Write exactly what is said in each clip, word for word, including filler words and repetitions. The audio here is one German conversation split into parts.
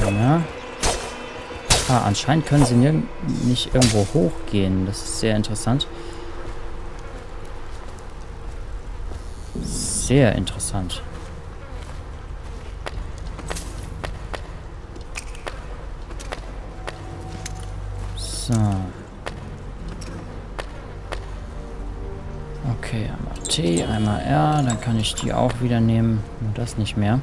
Ja. Ah, anscheinend können sie nicht irgendwo hochgehen. Das ist sehr interessant. Sehr interessant. So. Okay, einmal T, einmal R. Dann kann ich die auch wieder nehmen. Nur das nicht mehr.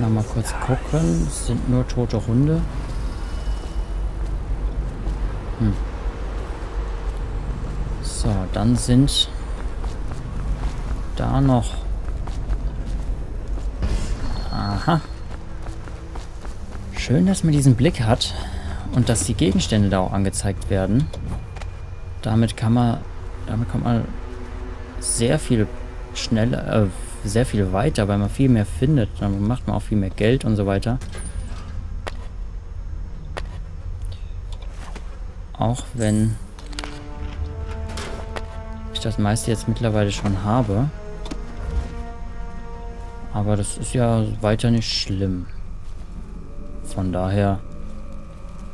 Nochmal kurz gucken. Es sind nur tote Hunde. Hm. So, dann sind da noch. Aha. Schön, dass man diesen Blick hat und dass die Gegenstände da auch angezeigt werden. Damit kann man, damit kommt man sehr viel schneller, äh, sehr viel weiter, weil man viel mehr findet. Dann macht man auch viel mehr Geld und so weiter. Auch wenn ich das meiste jetzt mittlerweile schon habe. Aber das ist ja weiter nicht schlimm. Von daher.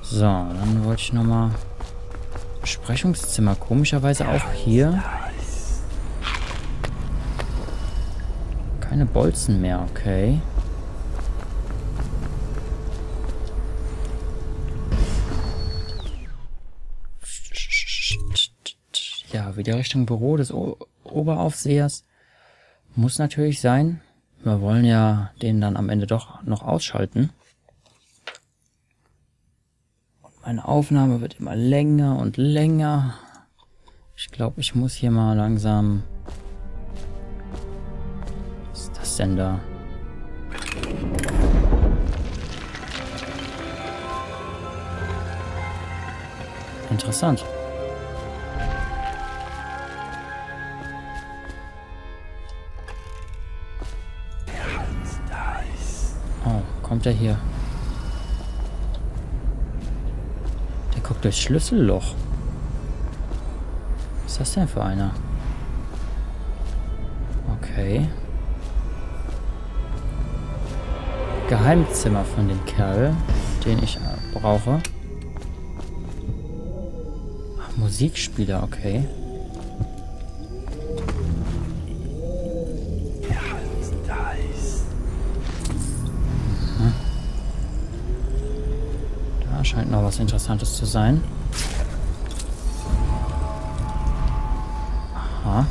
So, dann wollte ich nochmal Besprechungszimmer. Komischerweise auch hier. Keine Bolzen mehr, okay. Ja, wieder Richtung Büro des O- Oberaufsehers. Muss natürlich sein. Wir wollen ja den dann am Ende doch noch ausschalten. Und meine Aufnahme wird immer länger und länger. Ich glaube, ich muss hier mal langsam... Was ist das denn da? Interessant. Kommt er hier? Der guckt durchs Schlüsselloch. Was ist das denn für einer? Okay. Geheimzimmer von dem Kerl, den ich brauche. Ach, Musikspieler, okay. Scheint noch was Interessantes zu sein. Aha.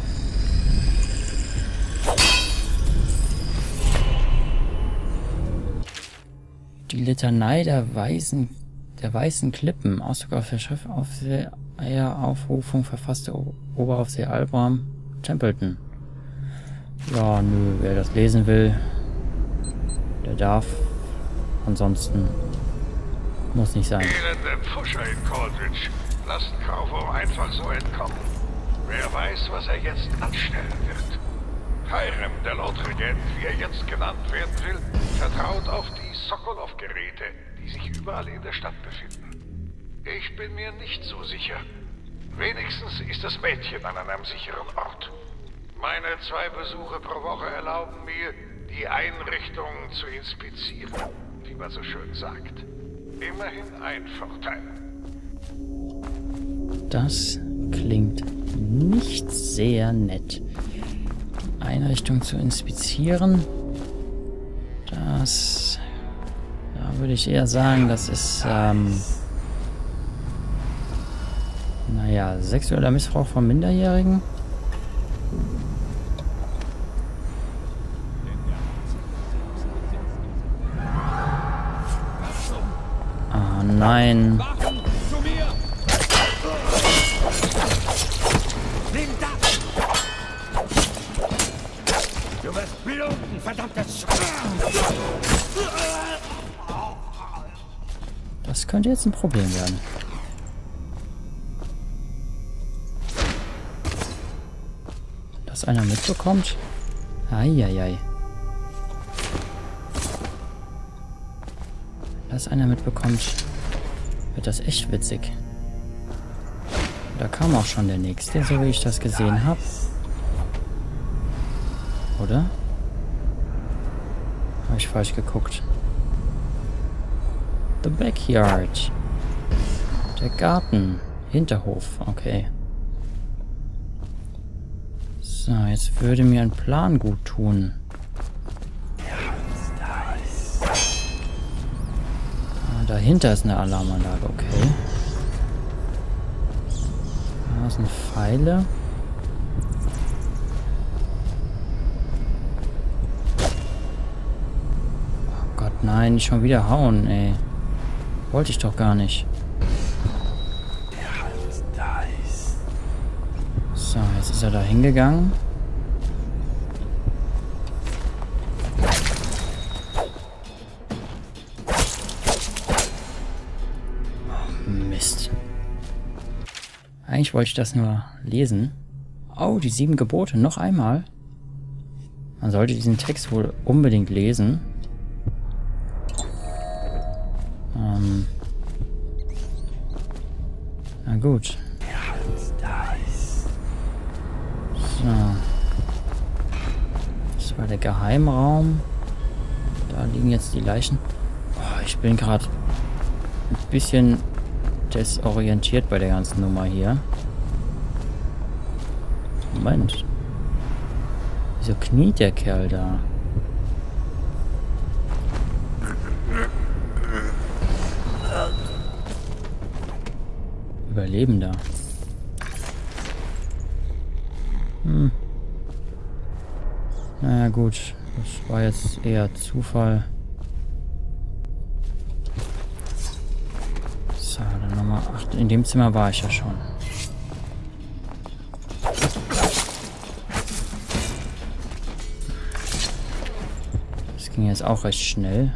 Die Litanei der weißen, der weißen Klippen. Ausdruck auf der Schriftaufrufung verfasste Oberaufseher Albraham Templeton. Ja, nö, wer das lesen will, der darf. Ansonsten... Muss nicht sein. Elende Pfuscher in Coldridge lassen Corvo einfach so entkommen. Wer weiß, was er jetzt anstellen wird. Hyram, der Lord Regent, wie er jetzt genannt werden will, vertraut auf die Sokolov-Geräte, die sich überall in der Stadt befinden. Ich bin mir nicht so sicher. Wenigstens ist das Mädchen an einem sicheren Ort. Meine zwei Besuche pro Woche erlauben mir, die Einrichtungen zu inspizieren, wie man so schön sagt. Immerhin ein Vorteil. Das klingt nicht sehr nett. Einrichtung zu inspizieren. Das... Da würde ich eher sagen, das ist... Ähm, naja, sexueller Missbrauch von Minderjährigen. Nein. Du wirst bluten, verdammtes Schwein. Das könnte jetzt ein Problem werden. Wenn das einer mitbekommt. Eieiei. Wenn das einer mitbekommt. Wird das echt witzig. Da kam auch schon der nächste, so wie ich das gesehen habe. Oder? Habe ich falsch geguckt. The backyard. Der Garten. Hinterhof. Okay. So, jetzt würde mir ein Plan gut tun. Ah, dahinter ist eine Alarmanlage. Okay. Da sind Pfeile. Nein, nicht schon wieder hauen, ey. Wollte ich doch gar nicht. So, jetzt ist er da hingegangen. Oh, Mist. Eigentlich wollte ich das nur lesen. Oh, die sieben Gebote, noch einmal. Man sollte diesen Text wohl unbedingt lesen. Na gut. So. Das war der Geheimraum. Da liegen jetzt die Leichen. Oh, ich bin gerade ein bisschen desorientiert bei der ganzen Nummer hier. Moment. Wieso kniet der Kerl da? Überlebender. Hm. Naja gut, das war jetzt eher Zufall. So, dann nochmal acht. In dem Zimmer war ich ja schon. Das ging jetzt auch recht schnell.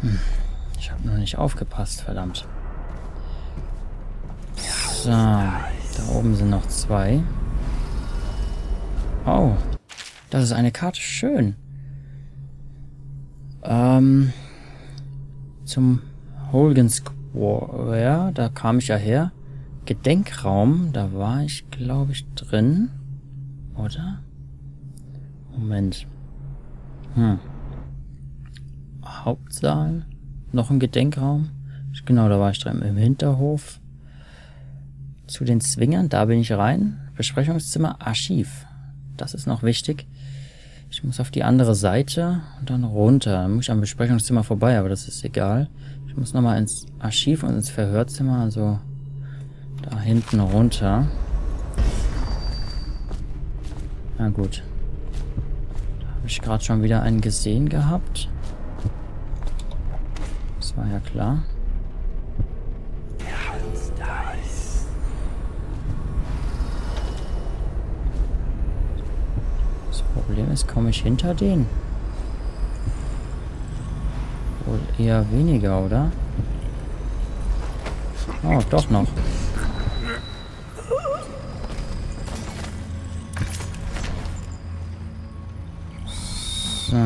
Hm. Ich habe noch nicht aufgepasst, verdammt. So, da oben sind noch zwei. Oh, das ist eine Karte, schön. Ähm, zum Holgen Square, da kam ich ja her. Gedenkraum, da war ich, glaube ich, drin. Oder? Moment. Hm. Hauptsaal. Noch ein Gedenkraum. Genau, da war ich drin. Im Hinterhof. Zu den Zwingern, da bin ich rein. Besprechungszimmer, Archiv. Das ist noch wichtig. Ich muss auf die andere Seite und dann runter. Dann muss ich am Besprechungszimmer vorbei, aber das ist egal. Ich muss nochmal ins Archiv und ins Verhörzimmer, also da hinten runter. Na gut. Da habe ich gerade schon wieder einen gesehen gehabt. Das war ja klar. Das Problem ist, komme ich hinter den? Wohl eher weniger, oder? Oh, doch noch. So.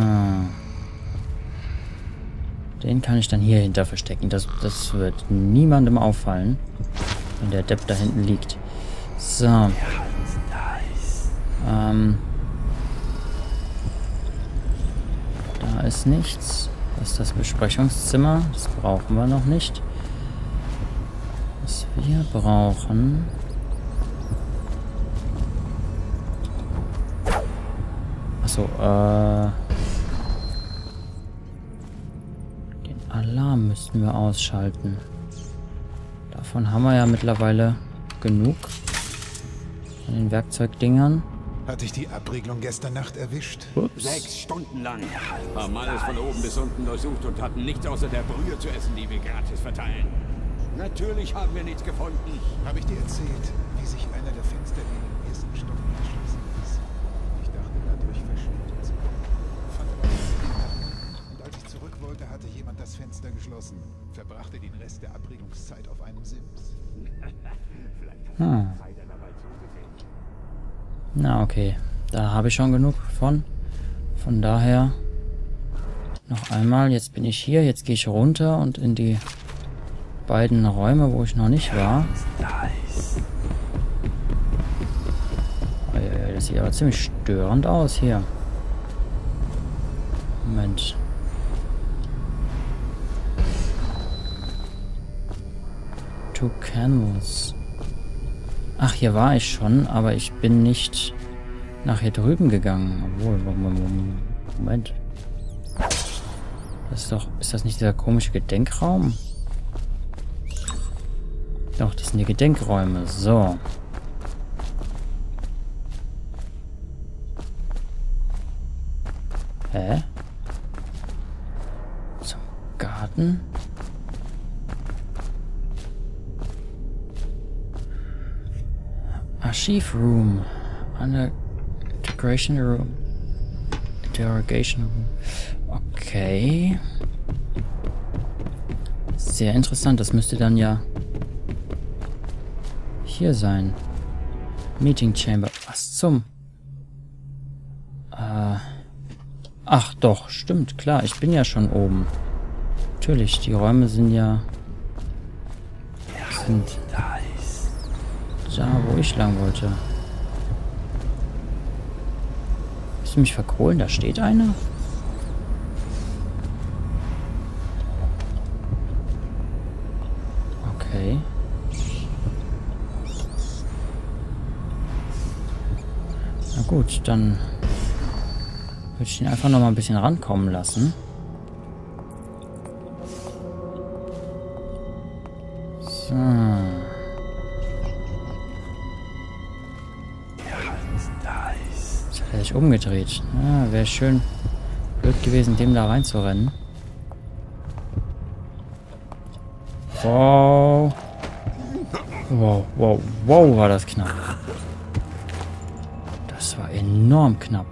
Den kann ich dann hier hinter verstecken. Das, das wird niemandem auffallen, wenn der Depp da hinten liegt. So. Ähm. Da ist nichts. Das ist das Besprechungszimmer. Das brauchen wir noch nicht. Was wir brauchen... Achso, äh... Alarm müssten wir ausschalten. Davon haben wir ja mittlerweile genug. Von den Werkzeugdingern. Hatte ich die Abriegelung gestern Nacht erwischt? Ups. Sechs Stunden lang haben alles von oben bis unten durchsucht und hatten nichts außer der Brühe zu essen, die wir gratis verteilen. Natürlich haben wir nichts gefunden. Habe ich dir erzählt, wie sich einer der Fenster in den ersten Stock geschlossen ließ? Ich dachte, dadurch verschwinden zu können. Fand aber Heute hatte jemand das Fenster geschlossen, verbrachte den Rest der Abregungszeit auf einem Sims. Hm. Na okay, da habe ich schon genug von. Von daher noch einmal, jetzt bin ich hier, jetzt gehe ich runter und in die beiden Räume, wo ich noch nicht war. Oh, ja, ja, das sieht aber ziemlich störend aus hier. Moment. to Canvas. Ach, hier war ich schon, aber ich bin nicht nach hier drüben gegangen. Obwohl, Moment. Das ist doch, ist das nicht dieser komische Gedenkraum? Doch, das sind die Gedenkräume. So. Hä? Zum Garten? Archive Room. Under Integration Room. Interrogation Room. Okay. Sehr interessant. Das müsste dann ja hier sein. Meeting Chamber. Was zum? Äh... Ach doch, stimmt, klar, ich bin ja schon oben. Natürlich, die Räume sind ja... sind da, wo ich lang wollte. Willst du mich verkohlen? Da steht einer? Okay. Na gut, dann... würde ich ihn einfach noch mal ein bisschen rankommen lassen. So. Jetzt hat er sich umgedreht. Ja, wäre schön blöd gewesen, dem da reinzurennen. Wow. Wow, wow, wow, war das knapp. Das war enorm knapp.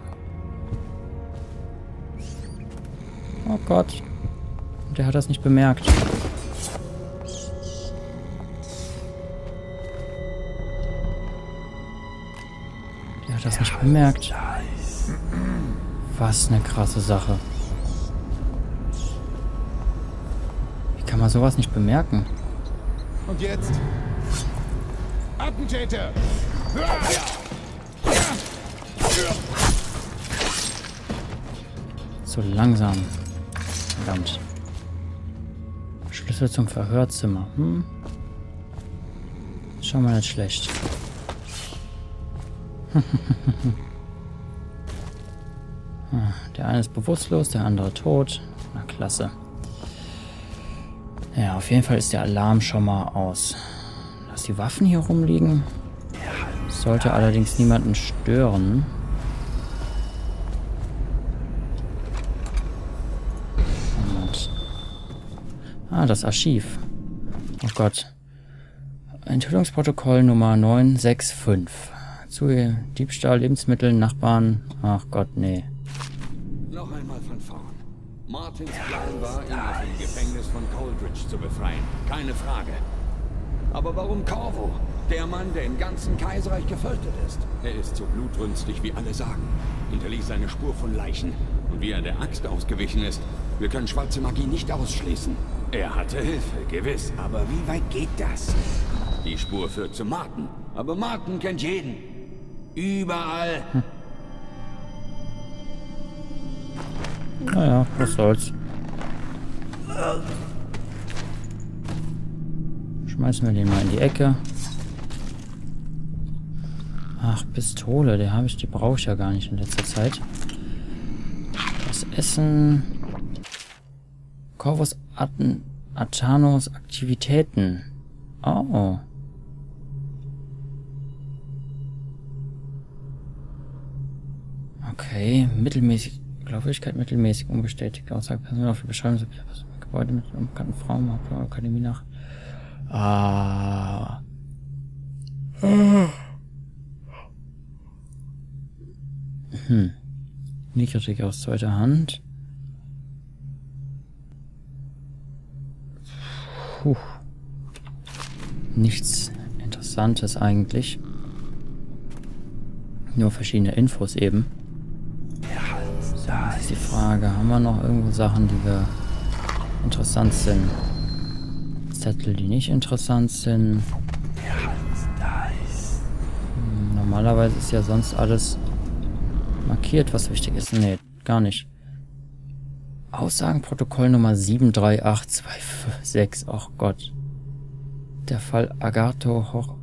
Oh Gott. Der hat das nicht bemerkt. Der hat das nicht bemerkt. Was eine krasse Sache. Wie kann man sowas nicht bemerken? Und jetzt? Attentäter! So langsam. Verdammt. Schlüssel zum Verhörzimmer. Hm? Schon mal nicht schlecht. Der eine ist bewusstlos, der andere tot. Na klasse. Ja, auf jeden Fall ist der Alarm schon mal aus. Dass die Waffen hier rumliegen, sollte allerdings niemanden stören. Ah, das Archiv. Oh Gott. Enthüllungsprotokoll Nummer neun sechs fünf. Zu Diebstahl, Lebensmittel, Nachbarn. Ach Gott, nee. Noch einmal von vorn. Martins Plan war, ihn aus dem Gefängnis von Coldridge zu befreien. Keine Frage. Aber warum Corvo? Der Mann, der im ganzen Kaiserreich gefürchtet ist. Er ist so blutrünstig, wie alle sagen. Hinterließ seine Spur von Leichen. Und wie er der Axt ausgewichen ist, wir können schwarze Magie nicht ausschließen. Er hatte Hilfe, gewiss, aber wie weit geht das? Die Spur führt zu Martin, aber Martin kennt jeden. Überall. Hm. Naja, was soll's. Schmeißen wir den mal in die Ecke. Ach, Pistole, die habe ich, die brauche ich ja gar nicht in letzter Zeit. Das Essen... Corvus Athanos Aktivitäten. Oh. Okay, mittelmäßig. Glaubwürdigkeit mittelmäßig, unbestätigt. Aussage Personal auf die Beschreibung des Gebäudes mit unbekannten Frauen, Akademie nach. Ah. Hm. Niedrigkrieg aus zweiter Hand. Puh. Nichts Interessantes eigentlich. Nur verschiedene Infos eben. Das ist die Frage. Haben wir noch irgendwo Sachen, die wir interessant sind? Zettel, die nicht interessant sind. Normalerweise ist ja sonst alles markiert, was wichtig ist. Nee, gar nicht. Aussagenprotokoll Nummer sieben drei acht zwei fünf sechs. Ach Gott. Der Fall Agato Hoch